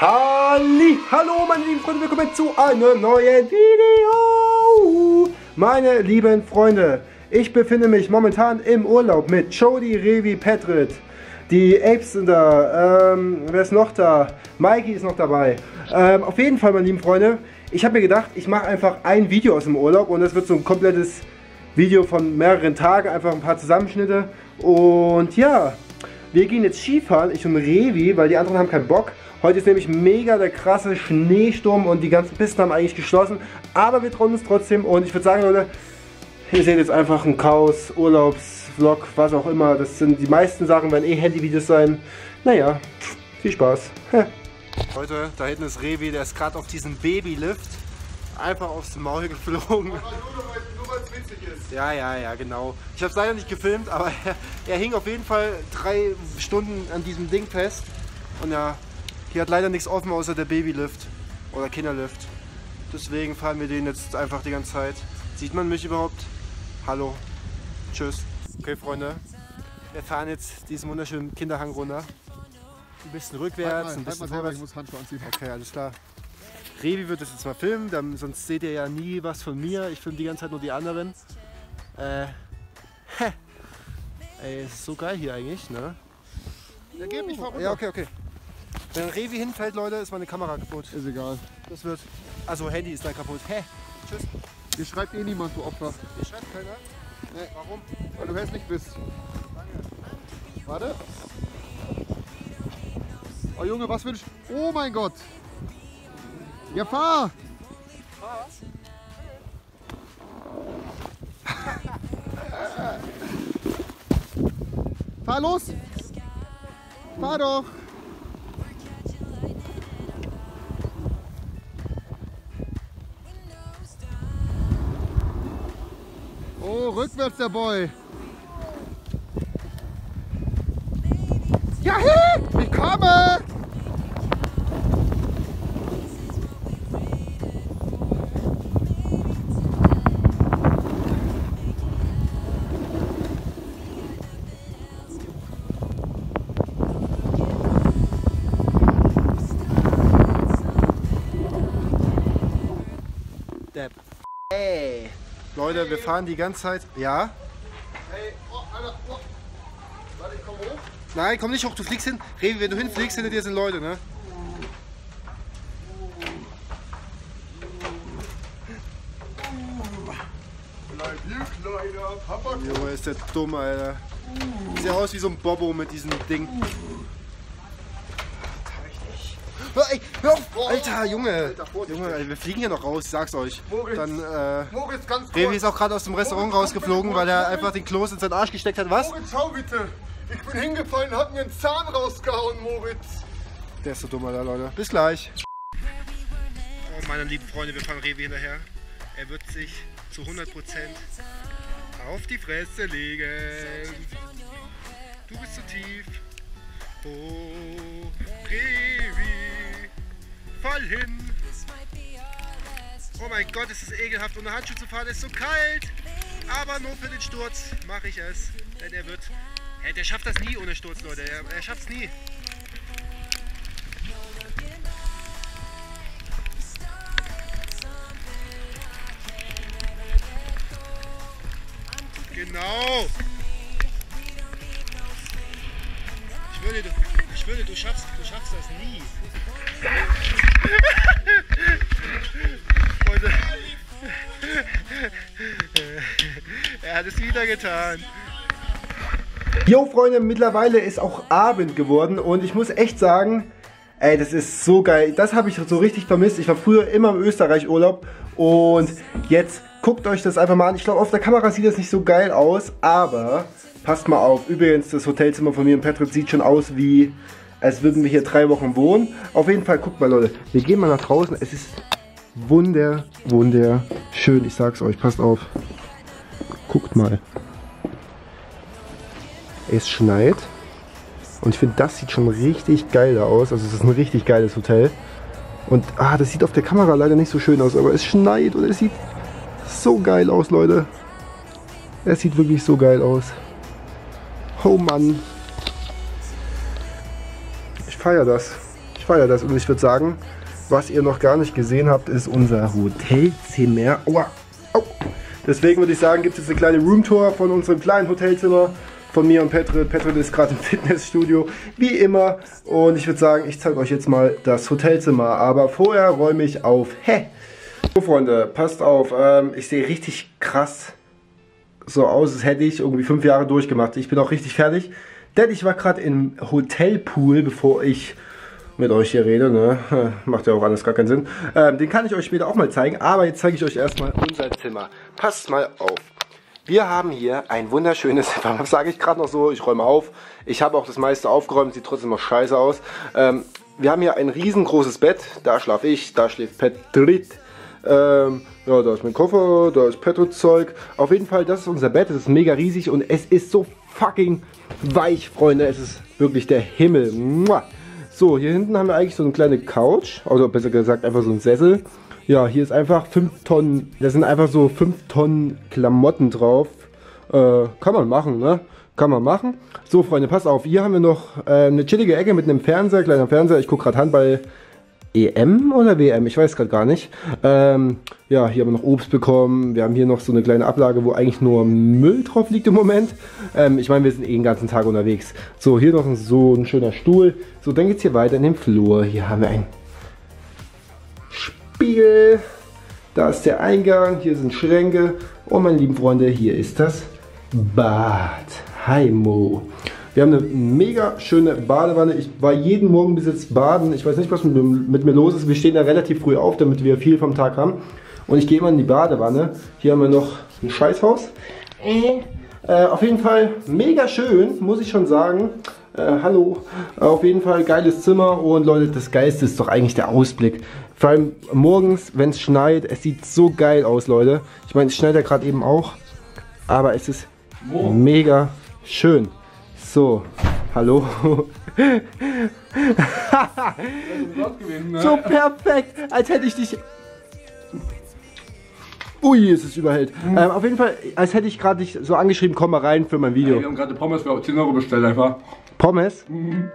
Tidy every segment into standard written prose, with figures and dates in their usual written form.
Hallo meine lieben Freunde, willkommen zu einem neuen Video. Meine lieben Freunde, ich befinde mich momentan im Urlaub mit Jody, Rewi, Petrit. Die Apes sind da, wer ist noch da? Mikey ist noch dabei. Auf jeden Fall, meine lieben Freunde, ich habe mir gedacht, ich mache einfach ein Video aus dem Urlaub und das wird so ein komplettes Video von mehreren Tagen, einfach ein paar Zusammenschnitte. Und ja, wir gehen jetzt Skifahren, ich und Rewi, weil die anderen haben keinen Bock. Heute ist nämlich mega der krasse Schneesturm und die ganzen Pisten haben eigentlich geschlossen. Aber wir trauen uns trotzdem und ich würde sagen, Leute, ihr seht jetzt einfach ein Chaos, Urlaubsvlog, was auch immer. Das sind die meisten Sachen, werden eh Handyvideos sein. Naja, viel Spaß. Leute, da hinten ist Rewi, der ist gerade auf diesem Babylift einfach aufs Maul geflogen. Aber nur weil es witzig ist. Ja, genau. Ich habe es leider nicht gefilmt, aber er hing auf jeden Fall 3 Stunden an diesem Ding fest. Und ja, hier hat leider nichts offen außer der Babylift oder Kinderlift. Deswegen fahren wir den jetzt einfach die ganze Zeit. Sieht man mich überhaupt? Hallo. Tschüss. Okay, Freunde. Wir fahren jetzt diesen wunderschönen Kinderhang runter. Ein bisschen rückwärts, ein bisschen vorwärts. Ich muss Handschuhe anziehen. Okay, alles klar. Rewi wird das jetzt mal filmen, dann, sonst seht ihr ja nie was von mir. Ich filme die ganze Zeit nur die anderen. Ey, ist so geil hier eigentlich, ne? Ja, geh mich mal runter. Ja, okay. Wenn Rewi hinfällt, Leute, ist meine Kamera kaputt. Ist egal. Das wird... Also, Handy ist da kaputt. Tschüss. Hier schreibt eh niemand, du Opfer. Hier schreibt keiner? Nee. Warum? Weil du hässlich bist. Danke. Warte. Oh Junge, was will ich... Oh mein Gott! Ja, fahr! Fahr? Fahr los! Fahr doch! Oh, rückwärts der Boy! Ja, hey! Ich komme! Ey, Leute, wir fahren die ganze Zeit. Ja? Hey, Alter, warte, ich komm hoch. Nein, komm nicht hoch, du fliegst hin. Rewi, wenn du hinfliegst, hinter dir sind Leute, ne? Bleib hier, kleiner Papa. Junge, ist der dumm, Alter. Sieht ja aus wie so ein Bobo mit diesem Ding. Ey, hör auf! Alter, Junge! Alter, Junge, wir fliegen ja noch raus, ich sag's euch. Moritz, dann, Moritz, ganz kurz. Rewi ist auch gerade aus dem Restaurant Moritz, rausgeflogen, weil er einfach den Kloß in seinen Arsch gesteckt hat. Was? Moritz, schau bitte! Ich bin hingefallen und hab mir einen Zahn rausgehauen, Moritz! Der ist so dumm, Alter, Leute. Bis gleich! Oh, meine lieben Freunde, wir fahren Rewi hinterher. Er wird sich zu 100% auf die Fresse legen. Du bist zu tief. Oh, Rewi! Voll hin. Oh mein Gott, es ist ekelhaft, ohne Handschuhe zu fahren, es ist so kalt. Aber nur für den Sturz mache ich es, denn er wird... Hey, der schafft das nie ohne Sturz, Leute, er schafft es nie. Genau. Ich schwöre, du schaffst das nie. Freunde, er hat es wieder getan. Jo Freunde, mittlerweile ist auch Abend geworden und ich muss echt sagen, ey, das ist so geil. Das habe ich so richtig vermisst. Ich war früher immer im Österreich-Urlaub und jetzt guckt euch das einfach mal an. Ich glaube, auf der Kamera sieht das nicht so geil aus, aber passt mal auf. Übrigens, das Hotelzimmer von mir in Petrit sieht schon aus wie... als würden wir hier 3 Wochen wohnen. Auf jeden Fall, guckt mal Leute, wir gehen mal nach draußen. Es ist wunderschön, ich sag's euch, passt auf. Guckt mal. Es schneit. Und ich finde, das sieht schon richtig geil da aus. Also es ist ein richtig geiles Hotel. Und das sieht auf der Kamera leider nicht so schön aus, aber es schneit und es sieht so geil aus, Leute. Es sieht wirklich so geil aus. Oh Mann. Ich feiere das. Ich feiere das. Und ich würde sagen, was ihr noch gar nicht gesehen habt, ist unser Hotelzimmer. Aua. Au. Deswegen würde ich sagen, gibt es jetzt eine kleine Roomtour von unserem kleinen Hotelzimmer. Von mir und Petrit. Petrit ist gerade im Fitnessstudio, wie immer. Und ich würde sagen, ich zeige euch jetzt mal das Hotelzimmer. Aber vorher räume ich auf. Hä? So, Freunde, passt auf. Ich sehe richtig krass so aus, als hätte ich irgendwie 5 Jahre durchgemacht. Ich bin auch richtig fertig. Denn ich war gerade im Hotelpool, bevor ich mit euch hier rede. Ne? Macht ja auch alles gar keinen Sinn. Den kann ich euch später auch mal zeigen. Aber jetzt zeige ich euch erstmal unser Zimmer. Passt mal auf. Wir haben hier ein wunderschönes, was sage ich gerade noch so, ich räume auf. Ich habe auch das meiste aufgeräumt, sieht trotzdem noch scheiße aus. Wir haben hier ein riesengroßes Bett, da schlafe ich, da schläft Petrit. Ja, da ist mein Koffer, da ist Petrits Zeug. Auf jeden Fall, das ist unser Bett, es ist mega riesig und es ist so fucking weich, Freunde. Es ist wirklich der Himmel. Mua. So, hier hinten haben wir eigentlich so eine kleine Couch, also besser gesagt einfach so einen Sessel. Ja, hier ist einfach 5 Tonnen, da sind einfach so 5 Tonnen Klamotten drauf. Kann man machen, ne? Kann man machen. So, Freunde, passt auf. Hier haben wir noch eine chillige Ecke mit einem Fernseher, kleiner Fernseher. Ich gucke gerade Handball EM oder WM, ich weiß gerade gar nicht. Ja, hier haben wir noch Obst bekommen. Wir haben hier noch so eine kleine Ablage, wo eigentlich nur Müll drauf liegt im Moment. Ich meine, wir sind eh den ganzen Tag unterwegs. So, hier noch so ein schöner Stuhl. So, dann geht's hier weiter in den Flur. Hier haben wir einen Spiegel, da ist der Eingang, hier sind Schränke und meine lieben Freunde, hier ist das Bad. Hi Mo. Wir haben eine mega schöne Badewanne. Ich war jeden Morgen bis jetzt baden. Ich weiß nicht, was mit mir los ist. Wir stehen da relativ früh auf, damit wir viel vom Tag haben. Und ich gehe immer in die Badewanne. Hier haben wir noch ein Scheißhaus. Auf jeden Fall mega schön, muss ich schon sagen. Hallo, auf jeden Fall geiles Zimmer und Leute, das Geilste ist doch eigentlich der Ausblick. Vor allem morgens, wenn es schneit, es sieht so geil aus, Leute. Ich meine, es schneit ja gerade eben auch, aber es ist mega schön. So, hallo. So perfekt, als hätte ich dich... Ui, es ist überhält. Auf jeden Fall, als hätte ich gerade dich so angeschrieben, komm mal rein für mein Video. Ja, wir haben gerade Pommes für 10 Euro bestellt einfach. Pommes? Mhm.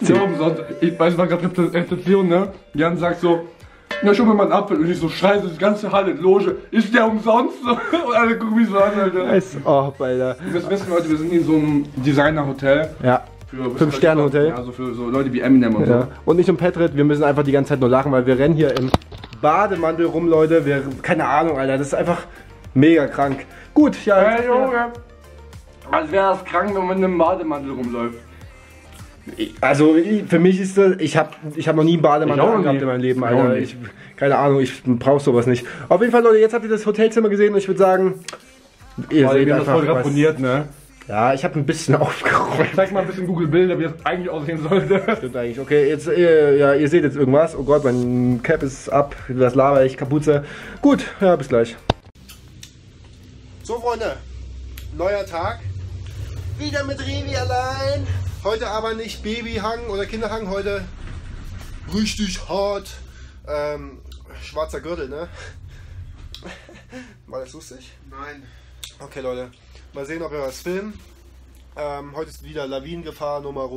Ja, umsonst. Ich weiß, war gerade Rezeption, ne? Jan sagt so, na schon mal meinen Apfel und ich so, scheiße, das ganze Halle, Loge, ist der umsonst? Und alle gucken mich so an, Alter. Ist auch, Alter. Das wissen wir heute, wir sind in so einem Designer-Hotel. Ja. 5-Sterne-Hotel. Also für so Leute wie Eminem und ja. So. Und nicht um Petrit, wir müssen einfach die ganze Zeit nur lachen, weil wir rennen hier im Bademantel rum, Leute. Wir, keine Ahnung, Alter. Das ist einfach mega krank. Gut, ja. Hey, Junge. Als wäre das krank, wenn man im Bademantel rumläuft. Also für mich ist das, ich hab noch nie einen Bademantel angehabt in meinem Leben, Alter. Ich, keine Ahnung, ich brauch sowas nicht. Auf jeden Fall, Leute, jetzt habt ihr das Hotelzimmer gesehen und ich würde sagen, ihr seht einfach, das voll ramponiert, ne? Ja, ich habe ein bisschen aufgeräumt. Zeig mal ein bisschen Google-Bilder, wie das eigentlich aussehen sollte. Stimmt eigentlich. Okay, jetzt, ja, ihr seht jetzt irgendwas. Oh Gott, mein Cap ist ab. Das laber ich, Kapuze. Gut, ja, bis gleich. So, Freunde. Neuer Tag. Wieder mit Rewi allein. Heute aber nicht Babyhang oder Kinderhang. Heute richtig hart. Schwarzer Gürtel, ne? War das lustig? Nein. Okay, Leute. Mal sehen, ob wir was filmen. Heute ist wieder Lawinengefahr Nummer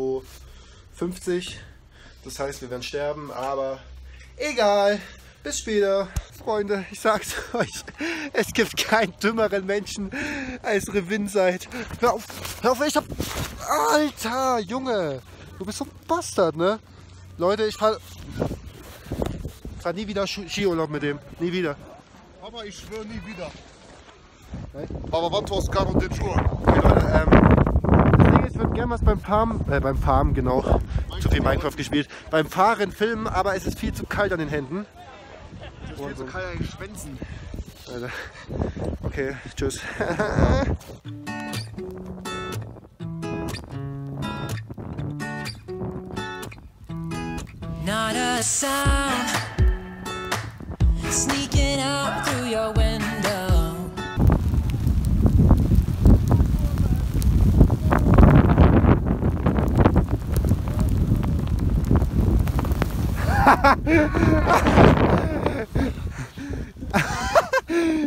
50. Das heißt, wir werden sterben, aber egal. Bis später, Freunde. Ich sag's euch, es gibt keinen dümmeren Menschen als Rewinside. Hör auf, ich hab... Alter, Junge, du bist so ein Bastard, ne? Leute, ich fahr nie wieder Skiurlaub mit dem. Nie wieder. Aber ich schwöre nie wieder. Aber wann tust du und den Schuh? Okay, Leute, das Ding ist, ich würde gerne was beim Farmen, genau, zu viel Minecraft gespielt, beim Fahren filmen, aber es ist viel zu kalt an den Händen. Es ist viel zu kalt an den Schwänzen. Alter. Okay, tschüss. Not a sound sneaking out through your window.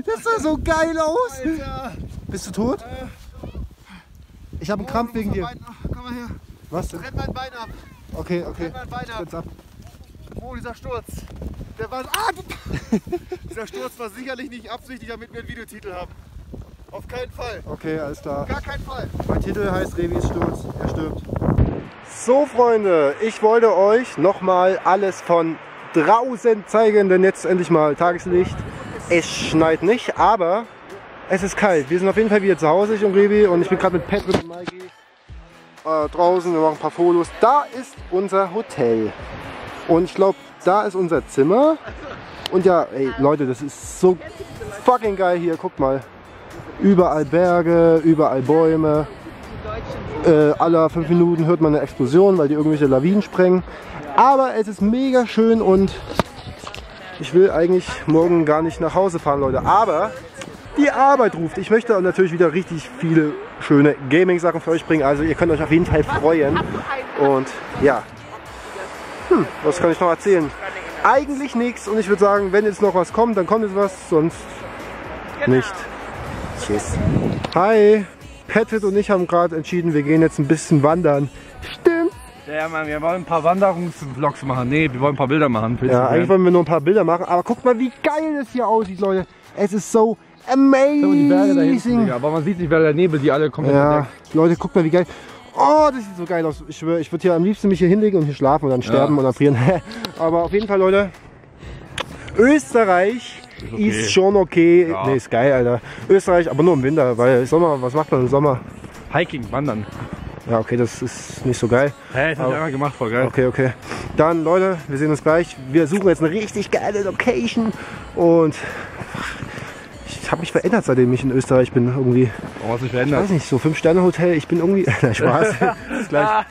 Das sah so geil aus. Alter. Bist du tot? Ich habe einen Krampf wegen dir. Komm mal her. Was? Renn mein Bein ab. Okay, okay. Jetzt ab. Oh, dieser Sturz. Der war. Ah! Dieser Sturz war sicherlich nicht absichtlich, damit wir einen Videotitel haben. Auf keinen Fall. Okay, alles klar. Auf gar keinen Fall. Mein Titel heißt Revis Sturz. Er stirbt. So, Freunde, ich wollte euch nochmal alles von draußen zeigen, denn jetzt endlich mal Tageslicht. Es schneit nicht, aber es ist kalt. Wir sind auf jeden Fall wieder zu Hause, ich und Revi, und ich bin gerade mit Petrit und Mikey draußen. Wir machen ein paar Fotos. Da ist unser Hotel. Und ich glaube, da ist unser Zimmer. Und ja, ey, Leute, das ist so fucking geil hier. Guckt mal. Überall Berge, überall Bäume. Alle 5 Minuten hört man eine Explosion, weil die irgendwelche Lawinen sprengen. Aber es ist mega schön und ich will eigentlich morgen gar nicht nach Hause fahren, Leute. Aber die Arbeit ruft. Ich möchte natürlich wieder richtig viele schöne Gaming-Sachen für euch bringen. Also ihr könnt euch auf jeden Fall freuen. Und ja, was kann ich noch erzählen? Eigentlich nichts. Und ich würde sagen, wenn jetzt noch was kommt, dann kommt jetzt was, sonst nicht. Tschüss. Hi. Petrit und ich haben gerade entschieden, wir gehen jetzt ein bisschen wandern. Stimmt. Ja, Mann, wir wollen ein paar Wanderungsvlogs machen. Ne, wir wollen ein paar Bilder machen. Ja, eigentlich wollen wir nur ein paar Bilder machen. Aber guckt mal, wie geil das hier aussieht, Leute. Es ist so amazing. So, die Berge da hinten, aber man sieht nicht, weil der Nebel die alle komplett entdeckt. Leute, guckt mal, wie geil. Oh, das sieht so geil aus. Ich schwöre, ich würde hier am liebsten mich hier hinlegen und hier schlafen und dann sterben und frieren. Aber auf jeden Fall, Leute, Österreich ist, ist schon okay. Ja. Nee, ist geil, Alter. Österreich, aber nur im Winter, weil Sommer, was macht man im Sommer? Hiking, wandern. Ja, okay, das ist nicht so geil. Hä, das hab ich einmal gemacht, voll geil. Okay, okay. Dann, Leute, wir sehen uns gleich. Wir suchen jetzt eine richtig geile Location und ich habe mich verändert, seitdem ich in Österreich bin, irgendwie. Warum hast du dich verändert? Ich weiß nicht, so 5-Sterne-Hotel, ich bin irgendwie... Spaß. Bis gleich.